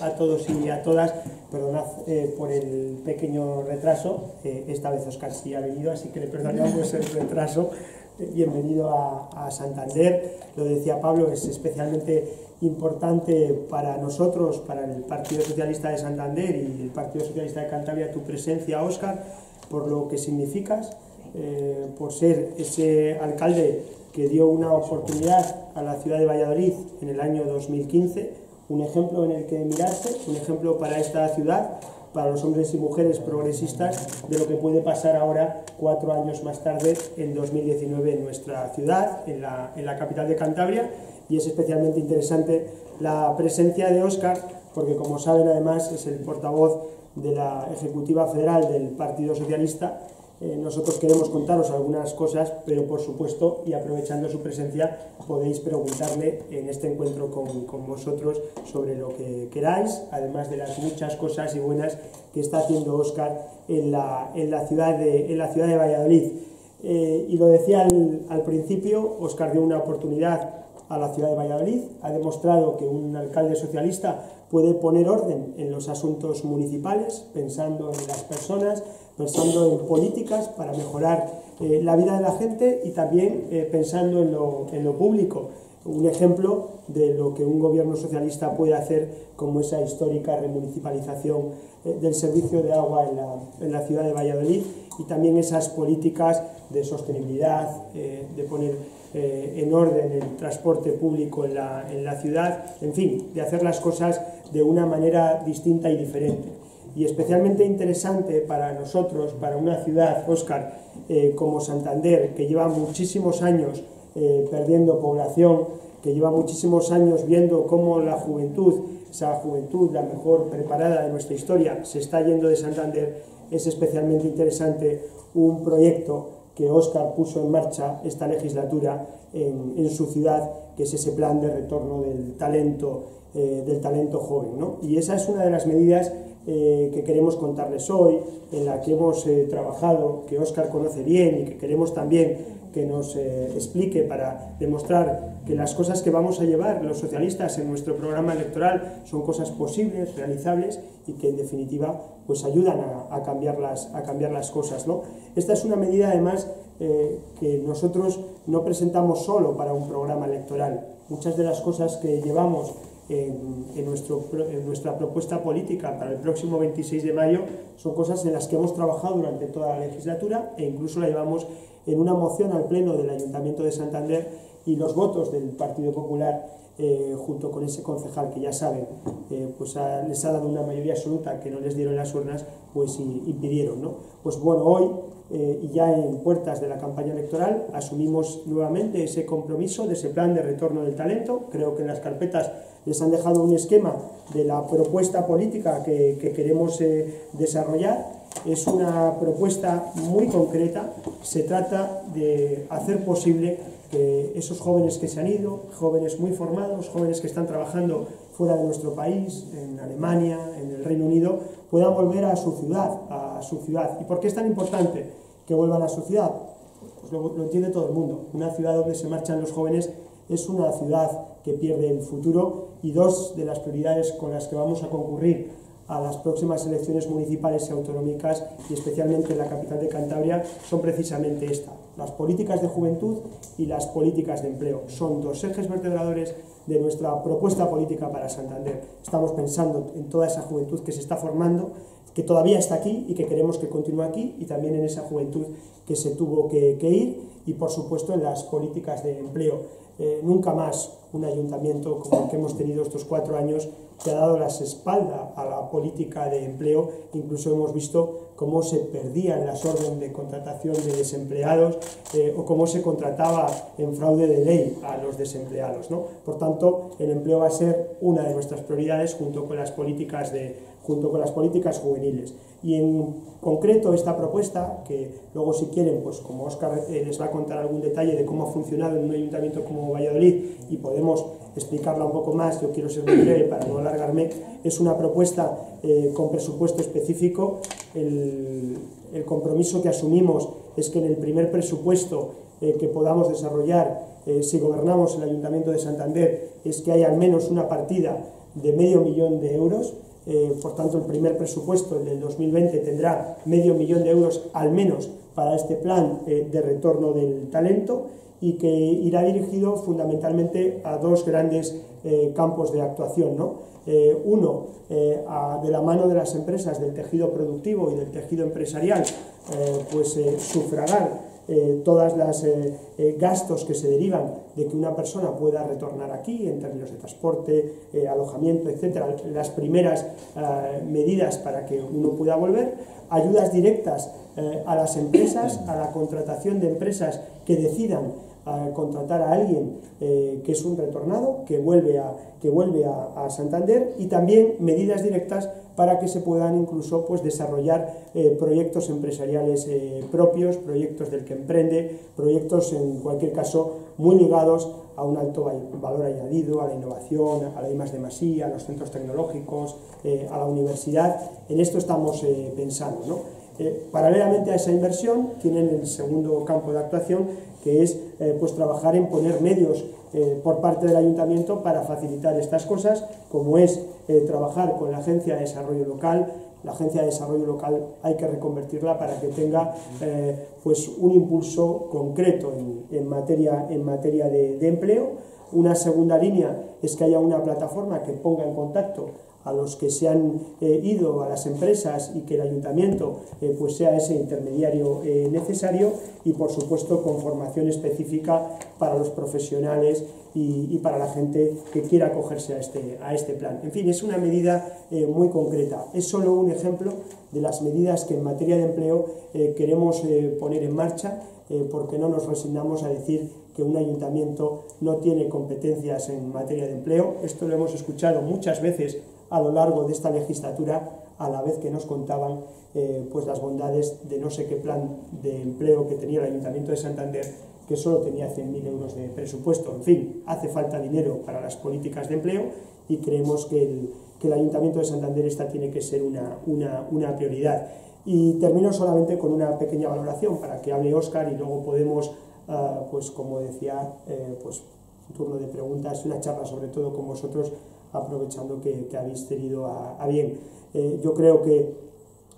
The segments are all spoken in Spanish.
a todos y a todas. Perdonad por el pequeño retraso, esta vez Óscar sí ha venido, así que le perdonamos el retraso. Bienvenido a Santander. Lo decía Pablo, es especialmente importante para nosotros, para el Partido Socialista de Santander y el Partido Socialista de Cantabria, tu presencia, Óscar, por lo que significas, por ser ese alcalde que dio una oportunidad a la ciudad de Valladolid en el año 2015, un ejemplo en el que mirarse, un ejemplo para esta ciudad, para los hombres y mujeres progresistas, de lo que puede pasar ahora, 4 años más tarde, en 2019, en nuestra ciudad, en la capital de Cantabria. Y es especialmente interesante la presencia de Óscar, porque como saben, además, es el portavoz de la Ejecutiva Federal del Partido Socialista. Nosotros queremos contaros algunas cosas, pero por supuesto, y aprovechando su presencia, podéis preguntarle en este encuentro con vosotros sobre lo que queráis, además de las muchas cosas y buenas que está haciendo Óscar en la ciudad de Valladolid. Y lo decía al principio, Óscar dio una oportunidad a la ciudad de Valladolid, ha demostrado que un alcalde socialista puede poner orden en los asuntos municipales, pensando en las personas, pensando en políticas para mejorar la vida de la gente y también pensando en lo público. Un ejemplo de lo que un gobierno socialista puede hacer, como esa histórica remunicipalización del servicio de agua en la ciudad de Valladolid, y también esas políticas de sostenibilidad, de poner en orden el transporte público en la ciudad, en fin, de hacer las cosas de una manera distinta y diferente. Y especialmente interesante para nosotros, para una ciudad, Óscar, como Santander, que lleva muchísimos años perdiendo población, que lleva muchísimos años viendo cómo la juventud, esa juventud la mejor preparada de nuestra historia, se está yendo de Santander. Es especialmente interesante un proyecto que Óscar puso en marcha esta legislatura en su ciudad, que es ese plan de retorno del talento joven, ¿no? Y esa es una de las medidas que queremos contarles hoy, en la que hemos trabajado, que Óscar conoce bien y que queremos también que nos explique, para demostrar que las cosas que vamos a llevar los socialistas en nuestro programa electoral son cosas posibles, realizables y que en definitiva pues ayudan a cambiar las cosas, ¿no? Esta es una medida además que nosotros no presentamos solo para un programa electoral. Muchas de las cosas que llevamos en nuestra propuesta política para el próximo 26 de mayo son cosas en las que hemos trabajado durante toda la legislatura, e incluso la llevamos en una moción al Pleno del Ayuntamiento de Santander, y los votos del Partido Popular, junto con ese concejal que ya saben, pues les ha dado una mayoría absoluta que no les dieron las urnas, pues impidieron, ¿no? Pues bueno, hoy, y ya en puertas de la campaña electoral, asumimos nuevamente ese compromiso de ese plan de retorno del talento. Creo que en las carpetas les han dejado un esquema de la propuesta política que queremos desarrollar. Es una propuesta muy concreta, se trata de hacer posible que esos jóvenes que se han ido, jóvenes muy formados, jóvenes que están trabajando fuera de nuestro país, en Alemania, en el Reino Unido, puedan volver a su ciudad. ¿Y por qué es tan importante que vuelvan a su ciudad? Pues lo entiende todo el mundo. Una ciudad donde se marchan los jóvenes es una ciudad que pierde el futuro, y dos de las prioridades con las que vamos a concurrir a las próximas elecciones municipales y autonómicas, y especialmente en la capital de Cantabria, son precisamente estas: las políticas de juventud y las políticas de empleo. Son dos ejes vertebradores de nuestra propuesta política para Santander. Estamos pensando en toda esa juventud que se está formando, que todavía está aquí y que queremos que continúe aquí, y también en esa juventud que se tuvo que ir, y por supuesto en las políticas de empleo. Nunca más un ayuntamiento como el que hemos tenido estos 4 años que ha dado las espaldas a la política de empleo. Incluso hemos visto cómo se perdían las órdenes de contratación de desempleados, o cómo se contrataba en fraude de ley a los desempleados, ¿no? Por tanto, el empleo va a ser una de nuestras prioridades, junto con las políticas juveniles. Y en concreto esta propuesta, que luego si quieren, pues como Óscar les va a contar algún detalle de cómo ha funcionado en un ayuntamiento como Valladolid, y podemos explicarla un poco más, yo quiero ser muy breve para no alargarme, es una propuesta con presupuesto específico. El compromiso que asumimos es que en el primer presupuesto que podamos desarrollar, si gobernamos el Ayuntamiento de Santander, es que haya al menos una partida de $500.000 de euros. Por tanto, el primer presupuesto, el del 2020, tendrá $500.000 al menos para este plan de retorno del talento, y que irá dirigido fundamentalmente a dos grandes campos de actuación, ¿no? Uno, de la mano de las empresas, del tejido productivo y del tejido empresarial, sufragar todas las gastos que se derivan de que una persona pueda retornar aquí en términos de transporte, alojamiento, etcétera, las primeras medidas para que uno pueda volver, ayudas directas a las empresas, a la contratación de empresas que decidan contratar a alguien que es un retornado, que vuelve a Santander, y también medidas directas para que se puedan incluso desarrollar proyectos empresariales propios, proyectos del que emprende, proyectos en cualquier caso muy ligados a un alto valor añadido, a la innovación, a la I+D+i, a los centros tecnológicos, a la universidad. En esto estamos pensando, ¿no? Paralelamente a esa inversión tienen el segundo campo de actuación, que es trabajar en poner medios por parte del ayuntamiento para facilitar estas cosas, como es trabajar con la Agencia de Desarrollo Local. La Agencia de Desarrollo Local hay que reconvertirla para que tenga un impulso concreto en materia de empleo. Una segunda línea es que haya una plataforma que ponga en contacto a los que se han ido, a las empresas, y que el ayuntamiento sea ese intermediario necesario, y por supuesto con formación específica para los profesionales y para la gente que quiera acogerse a este plan. En fin, es una medida muy concreta, es solo un ejemplo de las medidas que en materia de empleo queremos poner en marcha, porque no nos resignamos a decir que un ayuntamiento no tiene competencias en materia de empleo. Esto lo hemos escuchado muchas veces a lo largo de esta legislatura, a la vez que nos contaban las bondades de no sé qué plan de empleo que tenía el Ayuntamiento de Santander, que solo tenía 100.000 euros de presupuesto. En fin, hace falta dinero para las políticas de empleo, y creemos que el Ayuntamiento de Santander esta tiene que ser una prioridad. Y termino solamente con una pequeña valoración para que hable Óscar, y luego podemos, como decía, un turno de preguntas, una charla sobre todo con vosotros, aprovechando que habéis tenido a bien. Yo creo que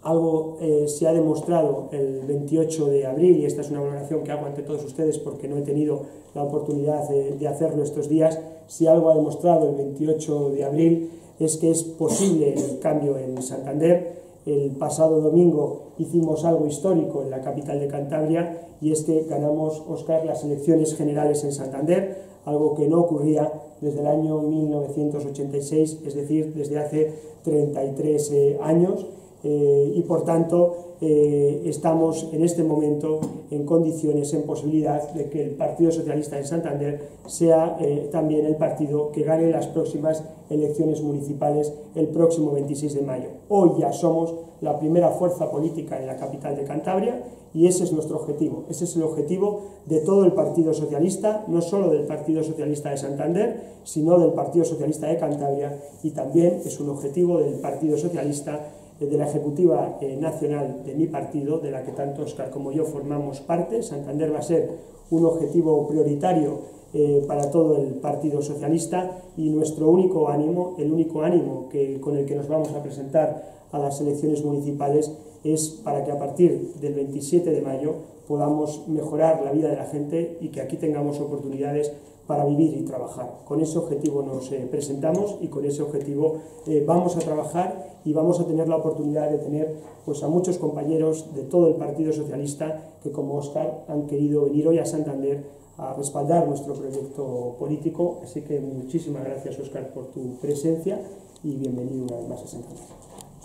algo se ha demostrado el 28 de abril, y esta es una valoración que hago ante todos ustedes porque no he tenido la oportunidad de hacerlo estos días. Si algo ha demostrado el 28 de abril es que es posible el cambio en Santander. El pasado domingo hicimos algo histórico en la capital de Cantabria, y es que ganamos, Óscar, las elecciones generales en Santander, algo que no ocurría desde el año 1986, es decir, desde hace 33 años, y por tanto estamos en este momento en condiciones, en posibilidad de que el Partido Socialista en Santander sea también el partido que gane las próximas elecciones municipales el próximo 26 de mayo. Hoy ya somos la primera fuerza política en la capital de Cantabria, y ese es nuestro objetivo, ese es el objetivo de todo el Partido Socialista, no solo del Partido Socialista de Santander, sino del Partido Socialista de Cantabria, y también es un objetivo del Partido Socialista, de la Ejecutiva Nacional de mi partido, de la que tanto Óscar como yo formamos parte. Santander va a ser un objetivo prioritario para todo el Partido Socialista, y nuestro único ánimo, el único ánimo con el que nos vamos a presentar a las elecciones municipales, es para que a partir del 27 de mayo podamos mejorar la vida de la gente y que aquí tengamos oportunidades para vivir y trabajar. Con ese objetivo nos presentamos, y con ese objetivo vamos a trabajar, y vamos a tener la oportunidad de tener a muchos compañeros de todo el Partido Socialista que, como Óscar, han querido venir hoy a Santander a respaldar nuestro proyecto político. Así que muchísimas gracias, Óscar, por tu presencia, y bienvenido una vez más a Santander.